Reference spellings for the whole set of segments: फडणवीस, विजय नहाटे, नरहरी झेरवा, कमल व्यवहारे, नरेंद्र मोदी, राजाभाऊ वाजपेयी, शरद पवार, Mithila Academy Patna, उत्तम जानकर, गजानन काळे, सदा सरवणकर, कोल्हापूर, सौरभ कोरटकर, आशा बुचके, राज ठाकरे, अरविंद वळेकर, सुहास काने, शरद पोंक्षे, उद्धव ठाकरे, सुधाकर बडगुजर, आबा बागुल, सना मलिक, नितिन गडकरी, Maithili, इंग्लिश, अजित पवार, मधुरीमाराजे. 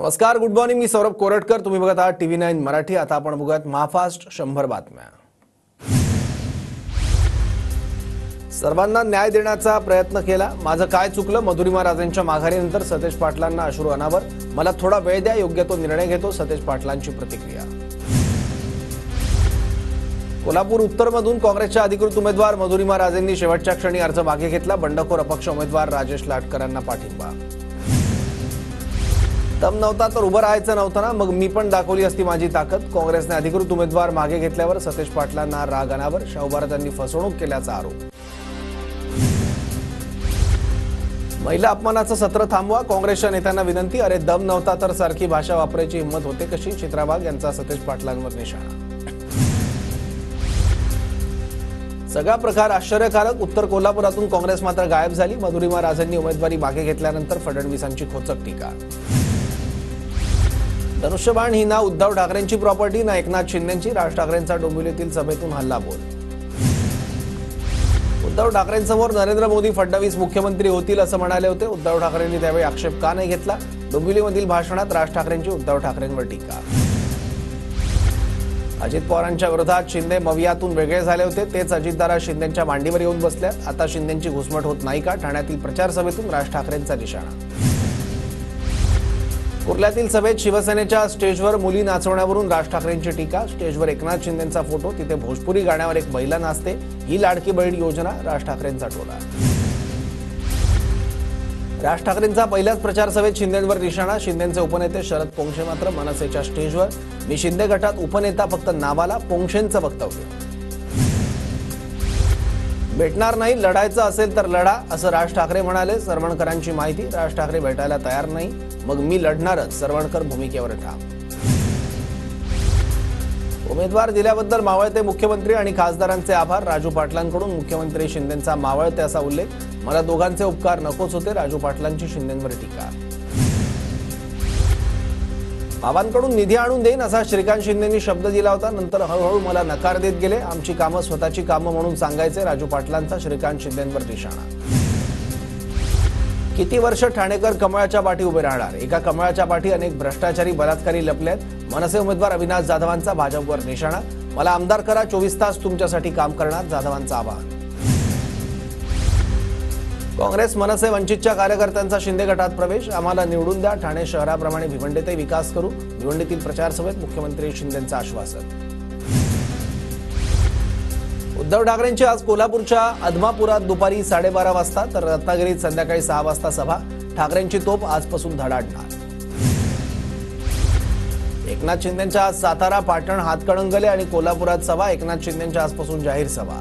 नमस्कार, good morning. मी सौरभ कोरटकर. तुम्ही बघत आहात TV9 मराठी. आता आपण बघूयात महाफास्ट 100 बातम्या. सर्वांना न्याय देण्याचा प्रयत्न केला, माझं काय चुकलं? मधुरीमाराजेंच्या माघारीनंतर सतीश पाटलांना अश्रू अनावर. मला थोडा वेळ द्या, योग्य तो निर्णय घेतो, सतीश पाटलांची प्रतिक्रिया. कोल्हापूर उत्तरमधून काँग्रेसच्या अधिकृत उमेदवार मधुरीमाराजेंनी शेवटच्या क्षणी अर्ज मागे घेतला. बंडखोर अपक्ष उमेदवार राजेश लाटकरांना पाठिंबा. दम नव्हता तर उभं राहायचं नव्हतं ना, मग मी पण दाखवली असती माझी ताकद. काँग्रेसने अधिकृत उमेदवार मागे घेतल्यावर सतीश पाटलांना राग अनावर. शाहूभारतांनी फसवणूक केल्याचा आरोप. महिला अपमानाचं सत्र थांबवा, काँग्रेसच्या नेत्यांना विनंती. अरे दम नव्हता तर सारखी भाषा वापरायची हिंमत होते कशी? चित्रा वाघ यांचा सतीश पाटलांवर निशाणा. सगळा प्रकार आश्चर्यकारक. उत्तर कोल्हापुरातून काँग्रेस मात्र गायब झाली. मधुरीमाराजेंनी उमेदवारी मागे घेतल्यानंतर फडणवीसांची खोचक टीका. धनुष्यबाण ही ना उद्धव ठाकरेंची प्रॉपर्टी ना एकनाथ शिंदेंची. राज ठाकरेंचा डोंबिवलीतील सभेतून हल्लाबोल. उद्धव ठाकरेंसमोर नरेंद्र मोदी फडणवीस मुख्यमंत्री होतील असं म्हणाले होते. उद्धव ठाकरेंनी त्यावेळी आक्षेप का नाही घेतला? डोंबिवलीमधील भाषणात राज ठाकरेंची उद्धव ठाकरेंवर टीका. अजित पवारांच्या विरोधात शिंदे मवियातून वेगळे झाले होते, तेच अजितदारा शिंदेंच्या मांडीवर येऊन बसल्यात. आता शिंदेंची घुसमट होत नाही का? ठाण्यातील प्रचार सभेतून राज ठाकरेंचा निशाणा. कुर्ल्यातील सभेत शिवसेनेच्या स्टेजवर मुली नाचवण्यावरून राज ठाकरेंची टीका. स्टेजवर एकनाथ शिंदेंचा फोटो, तिथे भोजपुरी गाण्यावर एक महिला नाचते. ही लाडकी बहीण योजना, राज ठाकरेंचा टोला. राज ठाकरेंचा पहिल्याच प्रचार सभेत शिंदेंवर निशाणा. शिंदेंचे उपनेते शरद पोंक्षे मात्र मनसेच्या स्टेजवर. मी शिंदे गटात उपनेता फक्त नावाला, पोंक्षेंचं वक्तव्य. भेटणार नाही, लढायचं असेल तर लढा असं राज ठाकरे म्हणाले. सरवणकरांची माहिती, राज ठाकरे भेटायला तयार नाही, मग मी लढणारच. सरवणकर भूमिकेवर ठाम. उमेदवार दिल्याबद्दल मावळते मुख्यमंत्री आणि खासदारांचे आभार. राजू पाटलांकडून मुख्यमंत्री शिंदेंचा मावळते असा उल्लेख. मला दोघांचे उपकार नकोच होते, राजू पाटलांची शिंदेंवर टीका. बाबांकडून निधी आणून देईन असा श्रीकांत शिंदेंनी शब्द दिला होता, नंतर हळूहळू मला नकार देत गेले. आमची कामं स्वतःची कामं म्हणून सांगायचे, राजू पाटलांचा श्रीकांत शिंदेंवर निशाणा. किती वर्ष ठाणेकर कमळाच्या पाठी उभे राहणार? एका कमळाच्या पाठी अनेक भ्रष्टाचारी बलात्कारी लपले आहेत. मनसे उमेदवार अविनाश जाधवांचा भाजपवर निशाणा. मला आमदार करा, 24 तास तुमच्यासाठी काम करणार, जाधवांचं आवाहन. काँग्रेस मनसे वंचितच्या कार्यकर्त्यांचा शिंदे गटात प्रवेश. आम्हाला निवडून द्या, ठाणे शहराप्रमाणे भिवंडीतही विकास करू. भिवंडीतील प्रचारसभेत मुख्यमंत्री शिंदेंचं आश्वासन. उद्धव ठाकरेंची आज कोल्हापूरच्या अदमापुरात दुपारी 12:30 वाजता तर रत्नागिरीत संध्याकाळी 6 वाजता सभा. ठाकरेंची तोफ आजपासून धडाडणार. एकनाथ शिंदेंच्या आज सातारा, पाटण, हातकणंगले आणि कोल्हापुरात सभा. एकनाथ शिंदेंच्या आजपासून जाहीर सभा.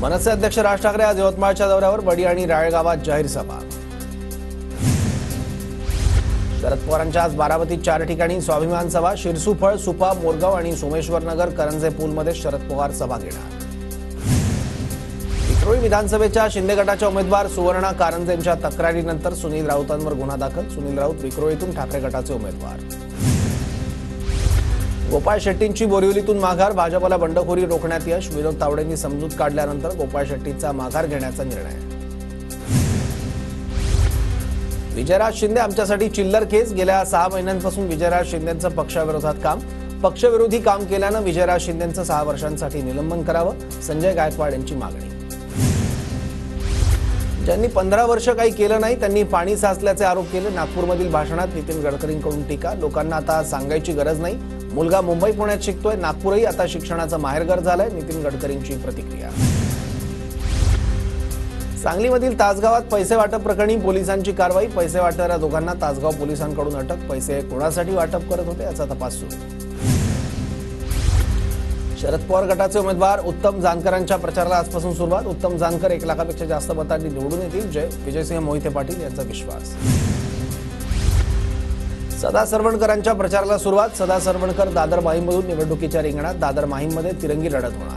मनसे अध्यक्ष राज ठाकरे आज यवतमाळच्या दौऱ्यावर. बडी आणि राळेगावात जाहीर सभा. शरद पवारांच्या आज बारामतीत 4 ठिकाणी स्वाभिमान सभा. शिरसुफळ, सुपा, मोरगाव आणि सोमेश्वरनगर, करंजे पूलमध्ये शरद पवार सभा घेणार. विक्रोळी विधानसभेच्या शिंदे गटाच्या उमेदवार सुवर्णा कारंजेंच्या तक्रारीनंतर सुनील राऊतांवर गुन्हा दाखल. सुनील राऊत विक्रोळीतून ठाकरे गटाचे उमेदवार. गोपाळ शेट्टींची बोरिवलीतून माघार. भाजपला बंडखोरी रोखण्यात यश. विनोद तावडेंनी समजूत काढल्यानंतर गोपाळ शेट्टींचा माघार घेण्याचा निर्णय. विजयराज शिंदे आमच्यासाठी चिल्लर केस. गेल्या 6 महिन्यांपासून विजयराज शिंदेंचं पक्षाविरोधात काम. पक्षविरोधी काम केल्यानं विजयराज शिंदेंचं 6 वर्षांसाठी निलंबन करावं, संजय गायकवाड यांची मागणी. ज्यांनी 15 वर्ष काही केलं नाही त्यांनी पाणी साचल्याचे आरोप केले. नागपूरमधील भाषणात नितिन गडकरींकडून टीका. लोकांना आता सांगायची गरज नाही. मुलगा मुंबई पुण्यात शिकतोय, नागपूरही आता शिक्षणाचं माहेरघर झालंय, नितीन गडकरींची प्रतिक्रिया. सांगलीमधील तासगावात पैसे वाटप प्रकरणी पोलिसांची कारवाई. पैसे वाटणाऱ्या दोघांना तासगाव पोलिसांकडून अटक. पैसे कोणासाठी वाटप करत होते याचा तपास सुरू. शरद पवार गटाचे उमेदवार उत्तम जानकरांच्या प्रचाराला आजपासून सुरुवात. उत्तम जानकर 1 लाखापेक्षा जास्त मतांनी निवडून येतील, विजयसिंह मोहिते पाटील यांचा विश्वास. सदा सरवणकरांच्या प्रचाराला सुरुवात. सदा सरवणकर दादर माहीममधून निवडणुकीच्या रिंगणात. दादर माहीममध्ये तिरंगी लढत होणार.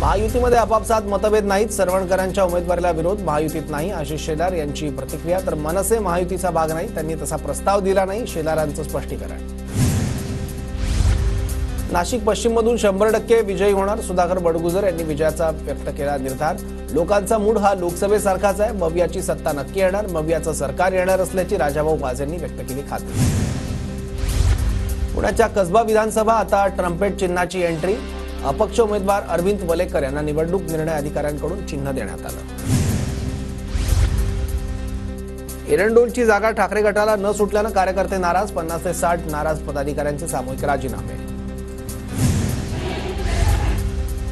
महायुतीमध्ये आपापसात मतभेद नाहीत. सरवणकरांच्या उमेदवारीला विरोध. महायुतीत नाही, आशिष शेलार यांची प्रतिक्रिया. तर मनसे महायुतीचा भाग नाही, त्यांनी तसा प्रस्ताव दिला नाही, शेलारांचं स्पष्टीकरण. नाशिक पश्चिममधून 100% विजयी होणार, सुधाकर बडगुजर यांनी विजयाचा व्यक्त केला निर्धार. लोकांचा मूड हा लोकसभेसारखाच आहे. मवियाची सत्ता नक्की येणार, मवियाचं सरकार येणार असल्याची राजाभाऊ वाजपेयींनी व्यक्त केली खात्री. पुण्याच्या कसबा विधानसभा आता ट्रम्पेट चिन्हाची एंट्री. अपक्ष उमेदवार अरविंद वळेकर यांना निवडणूक निर्णय अधिकाऱ्यांकडून चिन्ह देण्यात आलं. एरंडोलची जागा ठाकरे गटाला न सुटल्यानं कार्यकर्ते नाराज. 50 ते 60 नाराज पदाधिकाऱ्यांचे सामूहिक राजीनामे.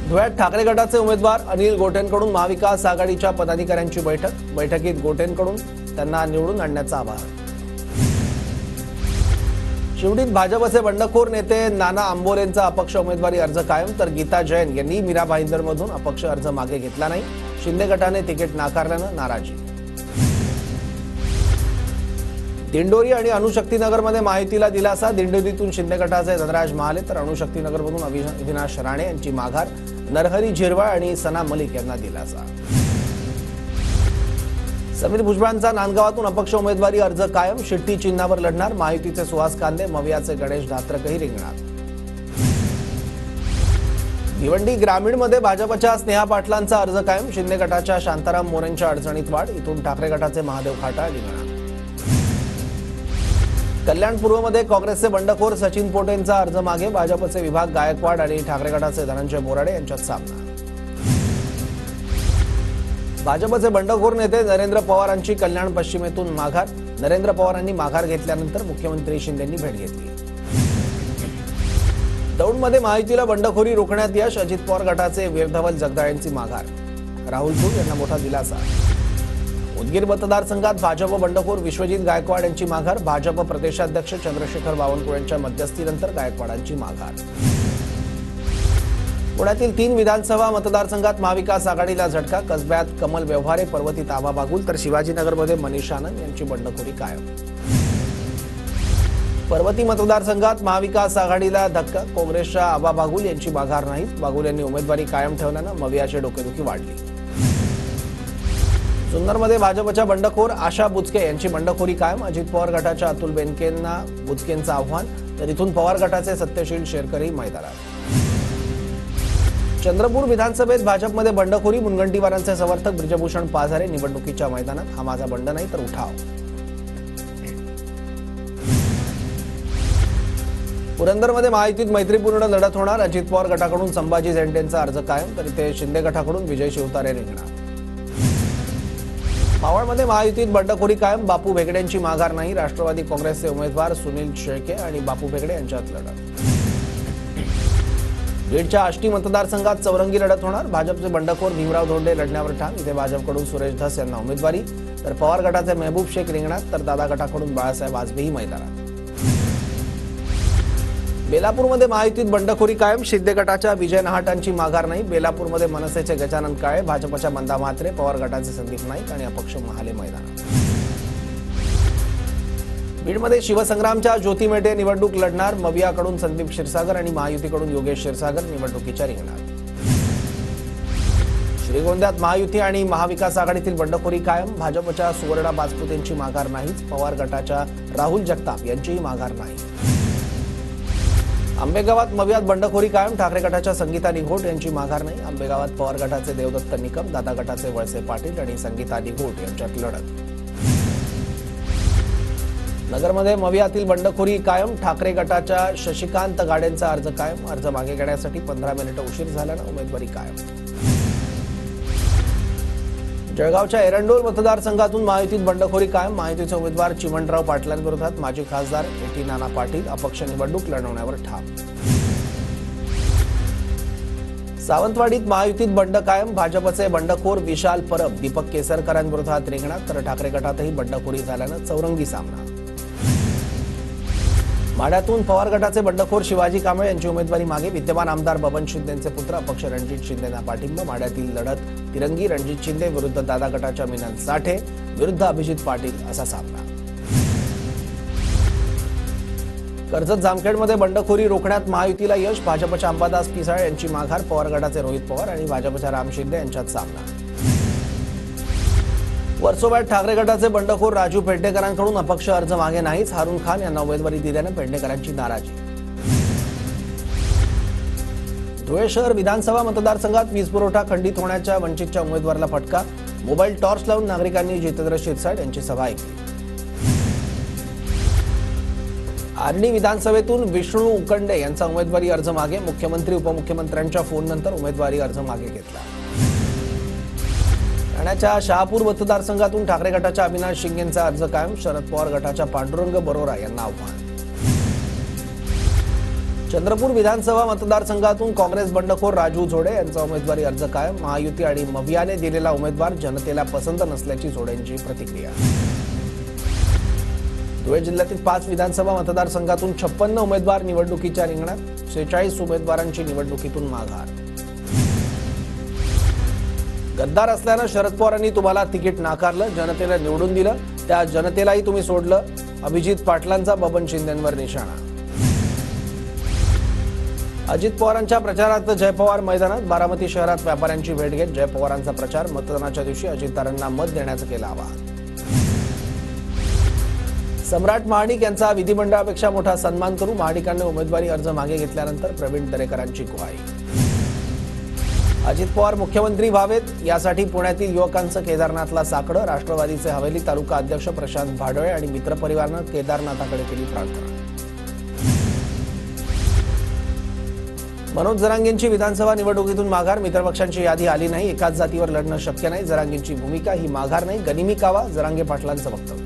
धुळ्यात ठाकरे गटाचे उमेदवार अनिल गोटेंकडून महाविकास आघाडीच्या पदाधिकाऱ्यांची बैठक. बैठकीत गोटेंकडून त्यांना निवडून आणण्याचं आवाहन. शिवडीत भाजपचे बंडखोर नेते नाना आंबोरेंचा अपक्ष उमेदवारी अर्ज कायम, तर गीता जैन यांनी मीरा भाईंदरमधून अपक्ष अर्ज मागे घेतला नाही. शिंदे गटाने तिकीट नाकारल्यानं नाराजी. दिंडोरी आणि अणुशक्तीनगरमध्ये माहितीला दिलासा. दिंडोरीतून शिंदे गटाचे तेजराज महाले तर अणुशक्तीनगरमधून अविनाश राणे यांची माघार. नरहरी झेरवा आणि सना मलिक यांना दिलासा. समीर भुजबांचा नांदगावातून अपक्ष उमेदवारी अर्ज कायम. शिट्टी चिन्हावर लढणार. महायुतीचे सुहास काने, मवियाचे गणेश धात्रकही रिंगणार. भिवंडी ग्रामीणमध्ये भाजपच्या स्नेहा पाटलांचा अर्ज कायम. शिंदे गटाच्या शांताराम मोरेंच्या अडचणीत वाढ. इथून ठाकरे गटाचे महादेव खाटा रिंगणार. कल्याण पूर्वमध्ये काँग्रेसचे बंडखोर सचिन पोटेंचा अर्ज मागे. भाजपचे विभाग गायकवाड आणि ठाकरे गटाचे धनंजय बोराडे यांच्यात सामना. भाजपचे बंडखोर नेते नरेंद्र पवारांची कल्याण पश्चिमेतून माघार. नरेंद्र पवारांनी माघार घेतल्यानंतर मुख्यमंत्री शिंदेंनी भेट घेतली. दौंडमध्ये माहितीला बंडखोरी रोखण्यात यश. अजित पवार गटाचे वीरधवल जगदाळे यांची माघार. राहुल चूड यांना मोठा दिलासा. उदगीर मतदारसंघात भाजप बंडखोर विश्वजित गायकवाड यांची माघार. भाजप प्रदेशाध्यक्ष चंद्रशेखर बावनकुळे यांच्या मध्यस्थीनंतर गायकवाडांची माघार. पुण्यातील 3 विधानसभा मतदारसंघात महाविकास आघाडीला झटका. कसब्यात कमल व्यवहारे, पर्वतीत आबा बागुल, तर शिवाजीनगरमध्ये मनीष आनंद यांची बंडखोरी कायम. पर्वती मतदारसंघात महाविकास आघाडीला धक्का. काँग्रेसच्या आबा बागुल यांची माघार नाही. बागुल यांनी उमेदवारी कायम ठेवल्यानं मवियाची डोकेदुखी वाढली. जुन्नरमध्ये भाजपच्या बंडखोर आशा बुचके यांची बंडखोरी कायम. अजित पवार गटाच्या अतुल बेनकेंना बुचकेंचं आव्हान, तर इथून पवार गटाचे सत्यशील शेरकरही मैदानात. चंद्रपूर विधानसभेत भाजपमध्ये बंडखोरी. मुनगंटीवारांचे समर्थक ब्रिजभूषण पाझारे निवडणुकीच्या मैदानात हा माझा बंड नाही तर उठाव. पुरंदरमध्ये महायुतीत मैत्रीपूर्ण लढत होणार. अजित पवार गटाकडून संभाजी झेंडेंचा अर्ज कायम, तर इथे शिंदे गटाकडून विजय शिवतारे रिंगणार. मावळमध्ये महायुतीत बंडखोरी कायम. बापू भेगडे यांची माघार नाही. राष्ट्रवादी काँग्रेसचे उमेदवार सुनील शेळके आणि बापू भेगडे यांच्यात लढत. बीडच्या आष्टी मतदारसंघात चौरंगी लढत होणार. भाजपचे बंडखोर भीमराव धोंडे लढण्यावर ठाम. इथे भाजपकडून सुरेश धस यांना उमेदवारी, तर पवार गटाचे मेहबूब शेख रिंगणात, तर दादा गटाकडून बाळासाहेब वाजपेयी मैदानात. बेलापूरमध्ये महायुतीत बंडखोरी कायम. शिंदे गटाच्या विजय नहाटांची माघार नाही. बेलापूरमध्ये मनसेचे गजानन काळे, भाजपच्या मंदा म्हात्रे, पवार गटाचे संदीप नाईक आणि अपक्ष महाले मैदानात. बीडमध्ये शिवसंग्रामच्या ज्योती मेटे निवडणूक लढणार. मवियाकडून संदीप क्षीरसागर आणि महायुतीकडून योगेश क्षीरसागर निवडणुकीच्या रिंगणात. श्रीगोंद्यात महायुती आणि महाविकास आघाडीतील बंडखोरी कायम. भाजपच्या सुवर्णा बाजपुतेंची माघार नाहीच. पवार गटाच्या राहुल जगताप यांचीही माघार नाही. आंबेगावात मवियात बंडखोरी कायम. ठाकरे गटाच्या संगीता निघोट यांची माघार नाही. आंबेगावात पवार गटाचे देवदत्त निकम, दादा गटाचे वळसे पाटील आणि संगीता निघोट यांच्यात लढत. नगरमध्ये मवियातील बंडखोरी कायम. ठाकरे गटाच्या शशिकांत गाडेंचा अर्ज कायम. अर्ज मागे घेण्यासाठी 15 मिनिटं उशीर झाल्यानं उमेदवारी कायम. जळगावच्या एरंडोल मतदारसंघातून महायुतीत बंडखोरी कायम. महायुतीचे उमेदवार चिमणराव पाटलांविरोधात माजी खासदार एटी नाना पाटील अपक्ष निवडणूक लढवण्यावर ठाम. सावंतवाडीत महायुतीत बंड कायम. भाजपचे बंडखोर विशाल परब दीपक केसरकरांविरोधात रिंगणात, तर ठाकरे गटातही बंडखोरी झाल्यानं चौरंगी सामना. माड्यातून पवार गटाचे बंडखोर शिवाजी कांबळे यांची उमेदवारी मागे. विद्यमान आमदार बबन शिंदेंचे पुत्र अपक्ष रणजित शिंदेंना पाठिंबा. माड्यातील लढत तिरंगी. रणजित शिंदे विरुद्ध दादा गटाच्या मिनन साठे विरुद्ध अभिजित पाटील असा सामना. कर्जत जामखेडमध्ये बंडखोरी रोखण्यात महायुतीला यश. भाजपच्या अंबादास पिसाळ यांची माघार. पवार गटाचे रोहित पवार आणि भाजपच्या राम शिंदे यांच्यात सामना. वर्सोव्यात ठाकरे गटाचे बंडखोर राजू पेडणेकरांकडून अपक्ष अर्ज मागे नाहीच. हारून खान यांना उमेदवारी दिल्यानं पेडणेकरांची नाराजी. धुळे शहर विधानसभा मतदारसंघात वीज पुरवठा खंडित होण्याच्या वंचितच्या उमेदवाराला फटका. मोबाईल टॉर्च लावून नागरिकांनी जितेंद्र शिरसाट यांची सभा ऐकली. आर्णी विधानसभेतून विष्णू उकंडे यांचा उमेदवारी अर्ज मागे. मुख्यमंत्री उपमुख्यमंत्र्यांच्या फोननंतर उमेदवारी अर्ज मागे घेतला. ठाण्याच्या शहापूर मतदारसंघातून ठाकरे गटाच्या अविनाश शिंदे यांचा अर्ज कायम. शरद पवार गटाच्या पांडुरंग बरोरा यांना आव्हान. चंद्रपूर विधानसभा मतदारसंघातून काँग्रेस बंडखोर राजू झोडे यांचा उमेदवारी अर्ज कायम. महायुती आणि मवियाने दिलेला उमेदवार जनतेला पसंत नसल्याची झोडेंची प्रतिक्रिया. धुळे जिल्ह्यातील 5 विधानसभा मतदारसंघातून 56 उमेदवार निवडणुकीच्या रिंगणात. 46 उमेदवारांची निवडणुकीतून माघार. गद्दार असल्यानं शरद पवारांनी तुम्हाला तिकीट नाकारलं, जनतेला निवडून दिलं, त्या जनतेलाही तुम्ही सोडलं. अभिजित पाटलांचा बबन शिंदेंवर निशाणा. अजित पवारांच्या प्रचारात जयपवार मैदानात. बारामती शहरात व्यापाऱ्यांची भेट घेत जयपवारांचा प्रचार. मतदानाच्या दिवशी अजितदारांना मत देण्याचं केलं आवाहन. सम्राट महाडिक यांचा विधिमंडळापेक्षा मोठा सन्मान करू. महाडिकांनी उमेदवारी अर्ज मागे घेतल्यानंतर प्रवीण दरेकरांची ग्वाही. अजित पवार मुख्यमंत्री व्हावेत यासाठी पुण्यातील युवकांचं केदारनाथला साकडं. राष्ट्रवादीचे हवेली तालुका अध्यक्ष प्रशांत भाडोळे आणि मित्रपरिवारानं केदारनाथाकडे केली प्रार्थना. मनोज जरांगेंची विधानसभा निवडणुकीतून माघार. मित्रपक्षांची यादी आली नाही, एकाच जातीवर लढणं शक्य नाही. जरांगेंची भूमिका ही माघार नाही, गनिमी कावा, जरांगे पाटलांचं वक्तव्य.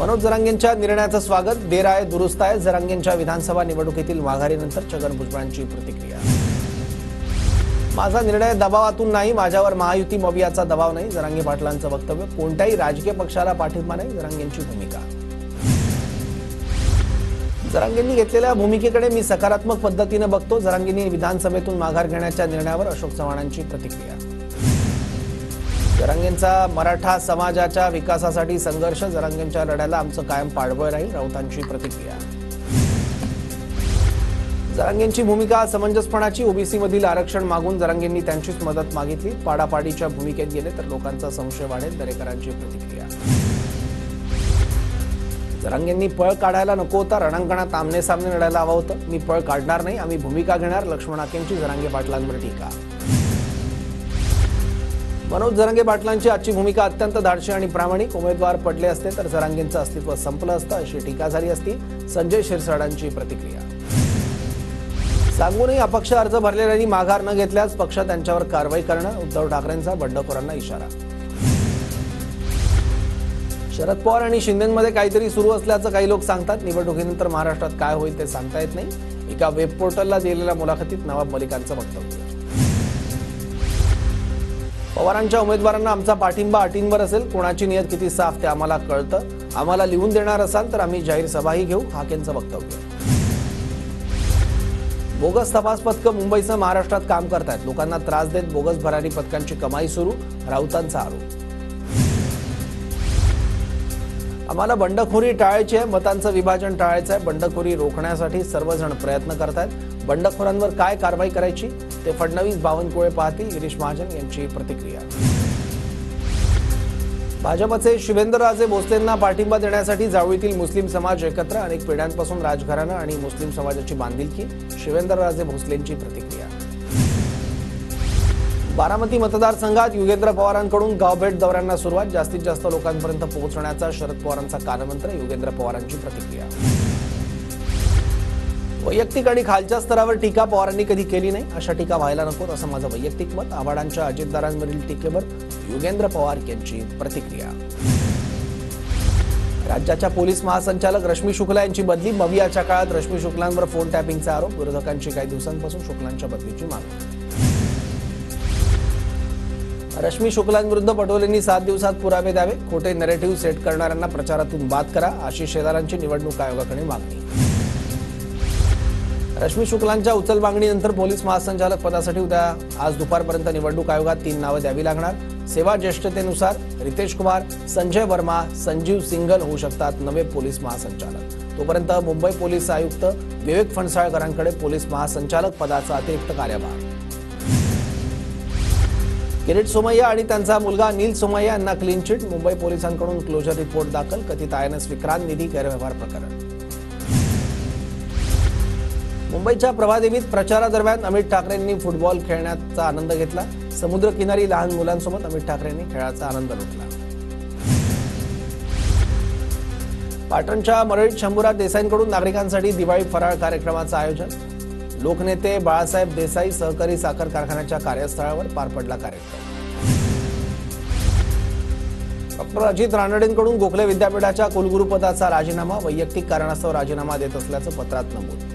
मनोज जरांगेंच्या निर्णयाचं स्वागत. देर आहे दुरुस्त आहे. जरांगेंच्या विधानसभा निवडणुकीतील माघारीनंतर छगन भुजबळांची प्रतिक्रिया. माझा निर्णय दबावातून नाही, माझ्यावर महायुती मवियाचा दबाव नाही, जरांगे पाटलांचं वक्तव्य. कोणत्याही राजकीय पक्षाला पाठिंबा नाही, जरांगेंची भूमिका. जरांगेंनी घेतलेल्या भूमिकेकडे मी सकारात्मक पद्धतीनं बघतो. जरांगेंनी विधानसभेतून माघार घेण्याच्या निर्णयावर अशोक चव्हाणांची प्रतिक्रिया. जरांगेंचा मराठा समाजाच्या विकासासाठी संघर्ष. जरांगेंच्या लढ्याला आमचं कायम पाठबळ राहील, राऊतांची प्रतिक्रिया. जरांगेंची भूमिका समंजसपणाची. ओबीसीमधील आरक्षण मागून जरांगेंनी त्यांचीच मदत मागितली. पाडापाडीच्या भूमिकेत गेले तर लोकांचा संशय वाढेल, दरेकरांची प्रतिक्रिया. जरांगेंनी पळ काढायला नको होता, रणांगणात आमने सामने लढायला हवं होतं. मी पळ काढणार नाही, आम्ही भूमिका घेणार, लक्ष्मणाकेंची जरांगे पाटलांवर टीका. मनोज जरांगे पाटलांची आजची भूमिका अत्यंत धाडशी आणि प्रामाणिक. उमेदवार पडले असते तर जरांगेंचं अस्तित्व संपलं असतं अशी टीका झाली असती, संजय शिरसाटांची प्रतिक्रिया. सांगूनही अपक्ष अर्ज भरलेल्यांनी माघार न घेतल्यास पक्ष त्यांच्यावर कारवाई करणं. उद्धव ठाकरेंचा बंडखोरांना इशारा. शरद पवार आणि शिंदेंमध्ये काहीतरी सुरू असल्याचं काही लोक सांगतात. निवडणुकीनंतर महाराष्ट्रात काय होईल ते सांगता येत नाही. एका वेब पोर्टलला दिलेल्या मुलाखतीत नवाब मलिकांचं वक्तव्य. पवारांच्या उमेदवारांना आमचा पाठिंबा अटींवर असेल. कोणाची नियत किती साफ ते आम्हाला कळतं. आम्हाला लिहून देणार असाल तर आम्ही जाहीर सभाही घेऊ, हाकेंचं वक्तव्य. बोगस तपास पथकं मुंबईसह महाराष्ट्रात काम करतायत. लोकांना त्रास देत बोगस भरारी पथकांची कमाई सुरू, राऊतांचा आरोप. आम्हाला बंडखोरी टाळायची आहे, मतांचं विभाजन टाळायचं आहे. बंडखोरी रोखण्यासाठी सर्वजण प्रयत्न करतायत. बंडखोरांवर काय कारवाई करायची ते फडणवीस बावनकुळे पाहतील, गिरीश महाजन यांची प्रतिक्रिया. भाजपचे शिवेंद्रराजे भोसलेंना पाठिंबा देण्यासाठी जावळीतील मुस्लिम समाज एकत्र. अनेक पिढ्यांपासून राजघराणं आणि मुस्लिम समाजाची बांधिलकी, शिवेंद्रराजे भोसलेंची प्रतिक्रिया. बारामती मतदारसंघात युगेंद्र पवारांकडून गावभेट दौऱ्यांना सुरुवात. जास्तीत जास्त लोकांपर्यंत पोहोचण्याचा शरद पवारांचा कानमंत्र, युगेंद्र पवारांची प्रतिक्रिया. वैयक्तिक आणि खालच्या स्तरावर टीका पवारांनी कधी केली नाही, अशा टीका व्हायला नकोत असं माझं वैयक्तिक मत. आव्हाडांच्या अजितदारांवरील टीकेवर योगेंद्र पवार यांची प्रतिक्रिया. राज्याच्या पोलीस महासंचालक रश्मी शुक्ला यांची बदली. मवियाच्या काळात रश्मी शुक्लांवर फोन टॅपिंगचा आरोप. विरोधकांची काही दिवसांपासून शुक्लांच्या बदलीची मागणी. रश्मी शुक्लांविरुद्ध पटोलेंनी 7 दिवसात पुरावे द्यावे. खोटे नरेटिव्ह सेट करणाऱ्यांना प्रचारातून बाद करा, अशी शेलारांची निवडणूक आयोगाकडे मागणी. रश्मी शुक्लांच्या उचल मागणीनंतर पोलीस महासंचालक पदासाठी उद्या आज दुपारपर्यंत निवडणूक आयोगात 3 नावं द्यावी लागणार. सेवा ज्येष्ठतेनुसार रितेश कुमार, संजय वर्मा, संजीव सिंगल होऊ शकतात नवे पोलीस महासंचालक. तोपर्यंत मुंबई पोलीस आयुक्त विवेक फणसाळकरांकडे पोलीस महासंचालक पदाचा अतिरिक्त कार्यभार. किरीट सोमय्या आणि त्यांचा मुलगा अनिल सोमय्या यांना क्लीन चिट. मुंबई पोलिसांकडून क्लोजर रिपोर्ट दाखल. कथित INS विक्रांत निधी गैरव्यवहार प्रकरण. मुंबईच्या प्रभादेवीत प्रचारादरम्यान अमित ठाकरेंनी फुटबॉल खेळण्याचा आनंद घेतला. समुद्रकिनारी लहान मुलांसोबत अमित ठाकरेंनी खेळाचा आनंद लुटला. पाटणच्या मरळीत शंभूराज देसाईंकडून नागरिकांसाठी दिवाळी फराळ कार्यक्रमाचं आयोजन. लोकनेते बाळासाहेब देसाई सहकारी साखर कारखान्याच्या कार्यस्थळावर पार पडला कार्यक्रम. डॉक्टर अजित रानडेंकडून गोखले विद्यापीठाच्या कुलगुरुपदाचा राजीनामा. वैयक्तिक कारणास्तव राजीनामा देत असल्याचं पत्रात नमूद.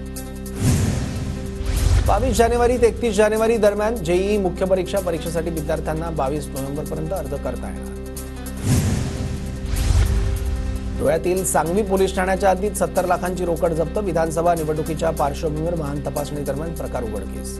22 जानेवारी ते 31 जानेवारी दरम्यान जेईई मुख्य परीक्षा परीक्षेसाठी विद्यार्थ्यांना 22 नोव्हेंबरपर्यंत अर्ज करता येणार. धुळ्यातील सांगवी पोलीस ठाण्याच्या हद्दीत 70 लाखांची रोकड जप्त. विधानसभा निवडणुकीच्या पार्श्वभूमीवर वाहन तपासणी दरम्यान प्रकार उघडकीस.